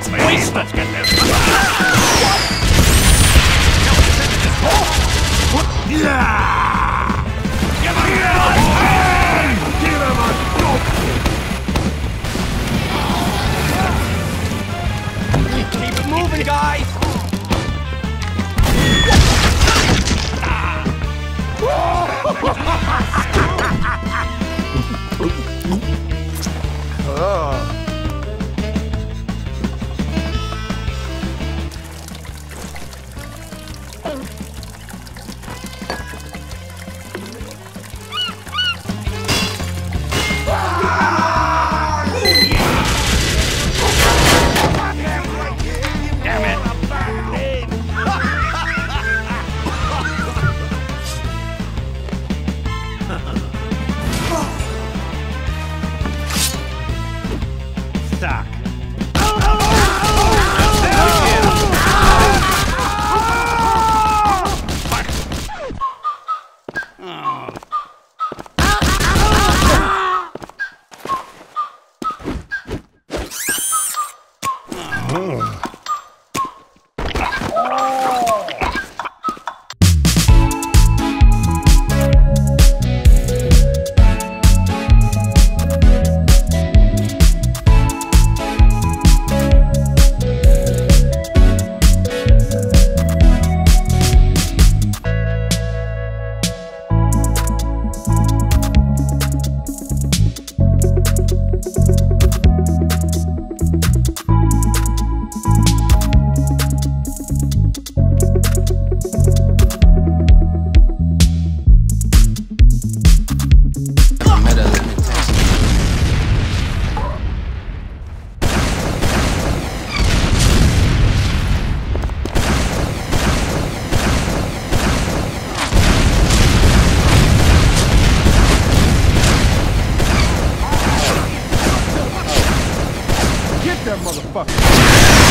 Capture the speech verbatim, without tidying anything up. Let's waste. Let's get this. Yeah! Give him a hand! Give him a dope! Keep it moving, guys! Oh. That motherfucker.